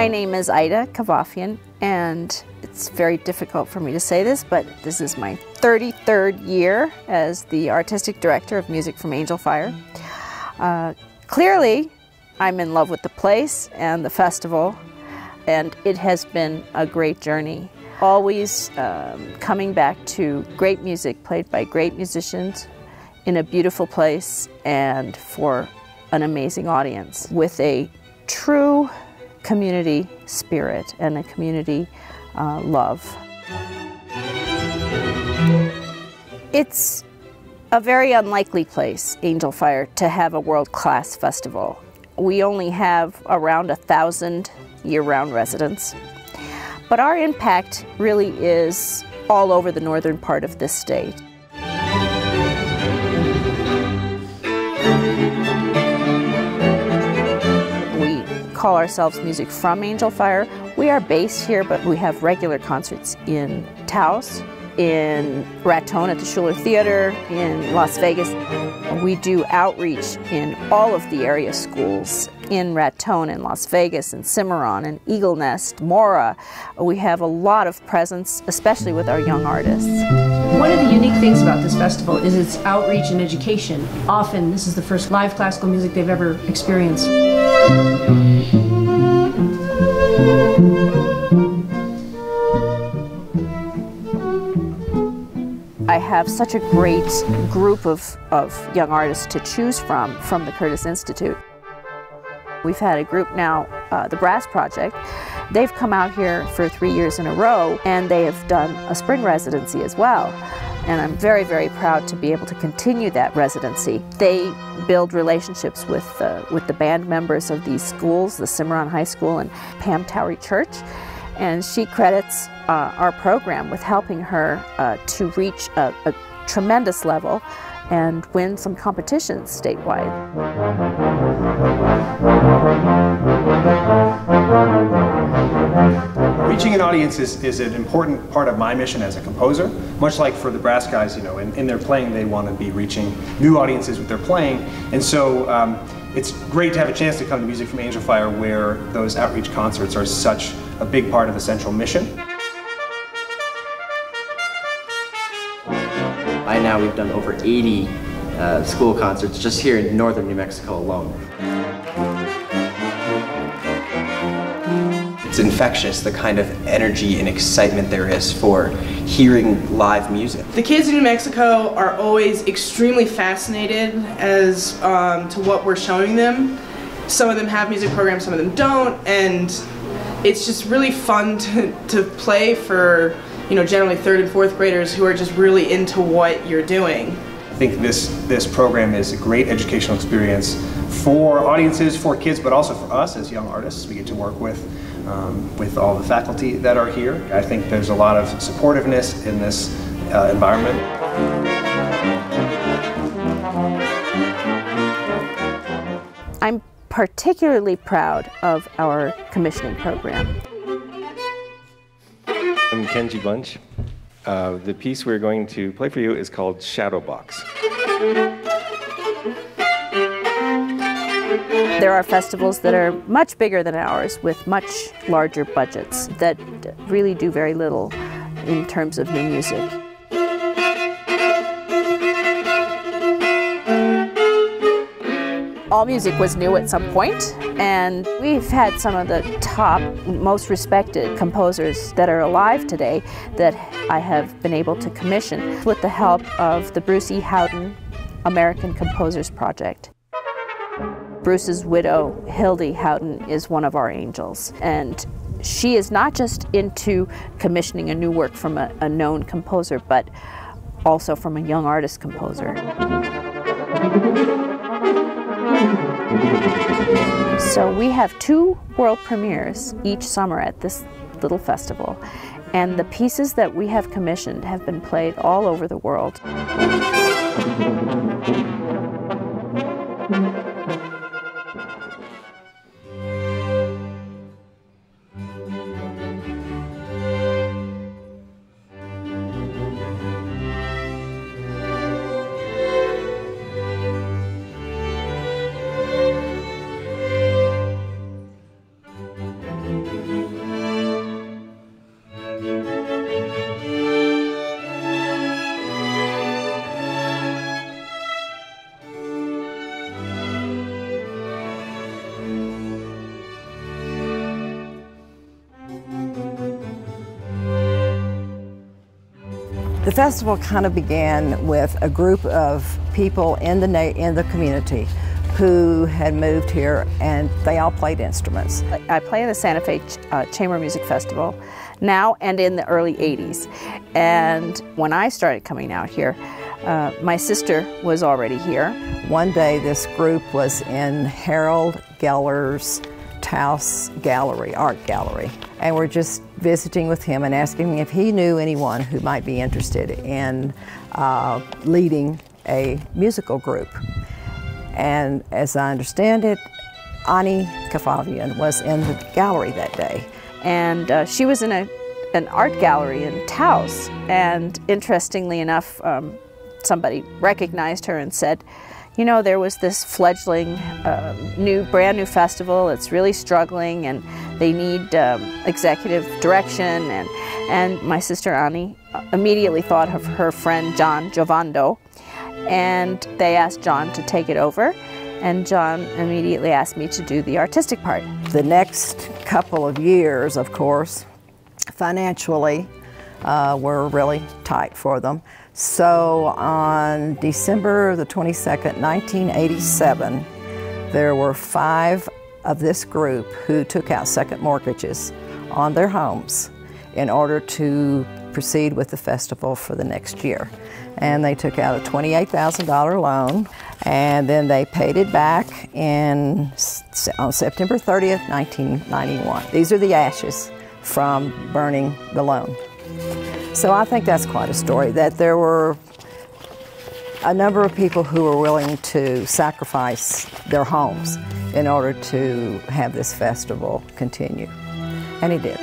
My name is Ida Kavafian, and it's very difficult for me to say this, but this is my 33rd year as the artistic director of Music from Angel Fire. Clearly, I'm in love with the place and the festival, and it has been a great journey. Always coming back to great music played by great musicians in a beautiful place and for an amazing audience with a true community spirit and a community love. It's a very unlikely place, Angel Fire, to have a world-class festival. We only have around 1,000 year-round residents, but our impact really is all over the northern part of this state. Call ourselves Music from Angel Fire. We are based here, but we have regular concerts in Taos, in Raton at the Schuller Theater, in Las Vegas. We do outreach in all of the area schools, in Raton, in Las Vegas, in Cimarron, in Eagle Nest, Mora. We have a lot of presence, especially with our young artists. One of the unique things about this festival is its outreach and education. Often, this is the first live classical music they've ever experienced. I have such a great group of young artists to choose from the Curtis Institute. We've had a group now, The Brass Project. They've come out here for 3 years in a row, and they have done a spring residency as well. And I'm very, very proud to be able to continue that residency. They build relationships with the band members of these schools, the Cimarron High School and Pam Towery Church. And she credits our program with helping her to reach a tremendous level and win some competitions statewide. Reaching an audience is an important part of my mission as a composer. Much like for the brass guys, you know, in their playing, they want to be reaching new audiences with their playing. And so it's great to have a chance to come to Music from Angel Fire, where those outreach concerts are such a big part of the central mission. By now we've done over 80 school concerts just here in northern New Mexico alone. It's infectious, the kind of energy and excitement there is for hearing live music. The kids in New Mexico are always extremely fascinated as to what we're showing them. Some of them have music programs, some of them don't, and it's just really fun to play for, you know, generally 3rd and 4th graders who are just really into what you're doing. I think this program is a great educational experience for audiences, for kids, but also for us as young artists. We get to work with all the faculty that are here. I think there's a lot of supportiveness in this environment. I'm particularly proud of our commissioning program. I'm Kenji Bunch. The piece we're going to play for you is called Shadow Box. There are festivals that are much bigger than ours with much larger budgets that really do very little in terms of new music. All music was new at some point, and we've had some of the top, most respected composers that are alive today that I have been able to commission with the help of the Bruce E. Houghton American Composers Project. Bruce's widow, Hilde Houghton, is one of our angels, and she is not just into commissioning a new work from a known composer, but also from a young artist composer. So we have 2 world premieres each summer at this little festival, and the pieces that we have commissioned have been played all over the world. The festival kind of began with a group of people in the community who had moved here, and they all played instruments. I play in the Santa Fe Chamber Music Festival now and in the early 80s. And when I started coming out here, my sister was already here. One day this group was in Harold Geller's Taos Gallery, Art Gallery, and we're just visiting with him and asking him if he knew anyone who might be interested in leading a musical group. And as I understand it, Ida Kavafian was in the gallery that day. And she was in an art gallery in Taos, and interestingly enough, somebody recognized her and said, you know, there was this fledgling, brand new festival. It's really struggling, and they need executive direction. And my sister Annie immediately thought of her friend John Giovando, and they asked John to take it over. And John immediately asked me to do the artistic part. The next couple of years, of course, financially, were really tight for them. So on December the 22nd, 1987, there were 5 of this group who took out second mortgages on their homes in order to proceed with the festival for the next year. And they took out a $28,000 loan, and then they paid it back on September 30th, 1991. These are the ashes from burning the loan. So I think that's quite a story, that there were a number of people who were willing to sacrifice their homes in order to have this festival continue, and it did.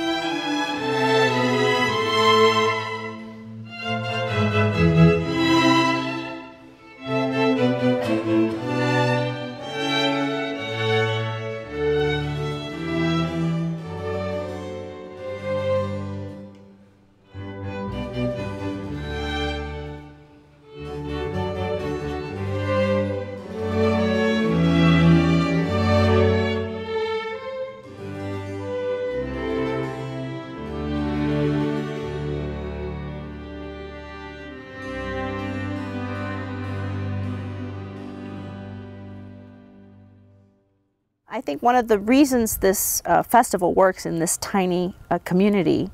I think one of the reasons this festival works in this tiny community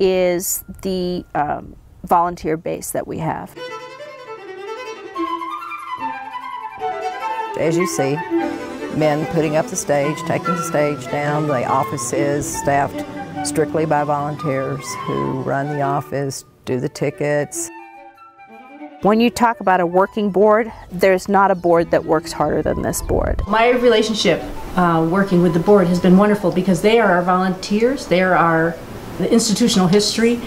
is the volunteer base that we have. As you see, men putting up the stage, taking the stage down. The office is staffed strictly by volunteers who run the office, do the tickets. When you talk about a working board, there's not a board that works harder than this board. My relationship working with the board has been wonderful because they are our volunteers, they are the institutional history,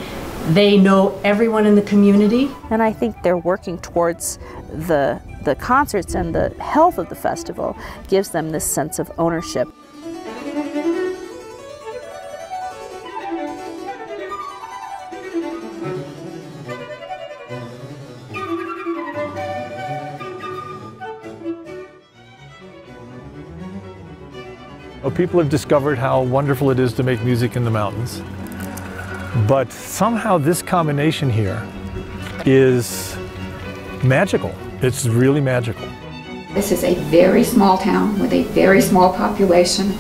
they know everyone in the community. And I think they're working towards the concerts, and the health of the festival gives them this sense of ownership. People have discovered how wonderful it is to make music in the mountains, but somehow this combination here is magical. It's really magical. This is a very small town with a very small population,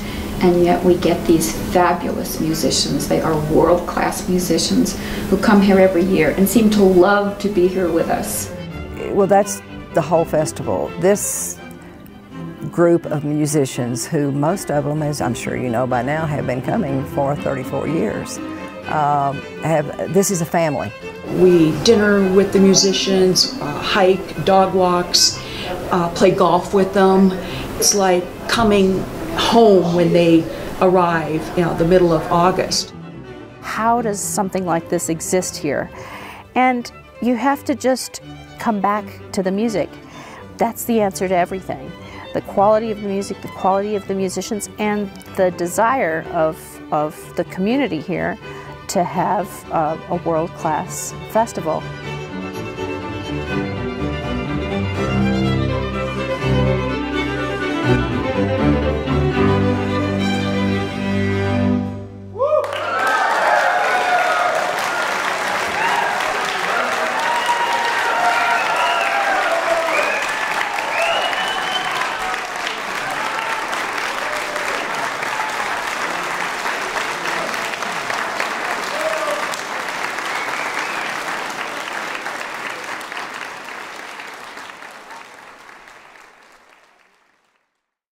and yet we get these fabulous musicians. They are world-class musicians who come here every year and seem to love to be here with us. Well, that's the whole festival. This group of musicians, who most of them, as I'm sure you know by now, have been coming for 34 years. This is a family. We dinner with the musicians, hike, dog walks, play golf with them. It's like coming home when they arrive, you know, the middle of August. How does something like this exist here? And you have to just come back to the music. That's the answer to everything. The quality of the music, the quality of the musicians, and the desire of the community here to have a world-class festival.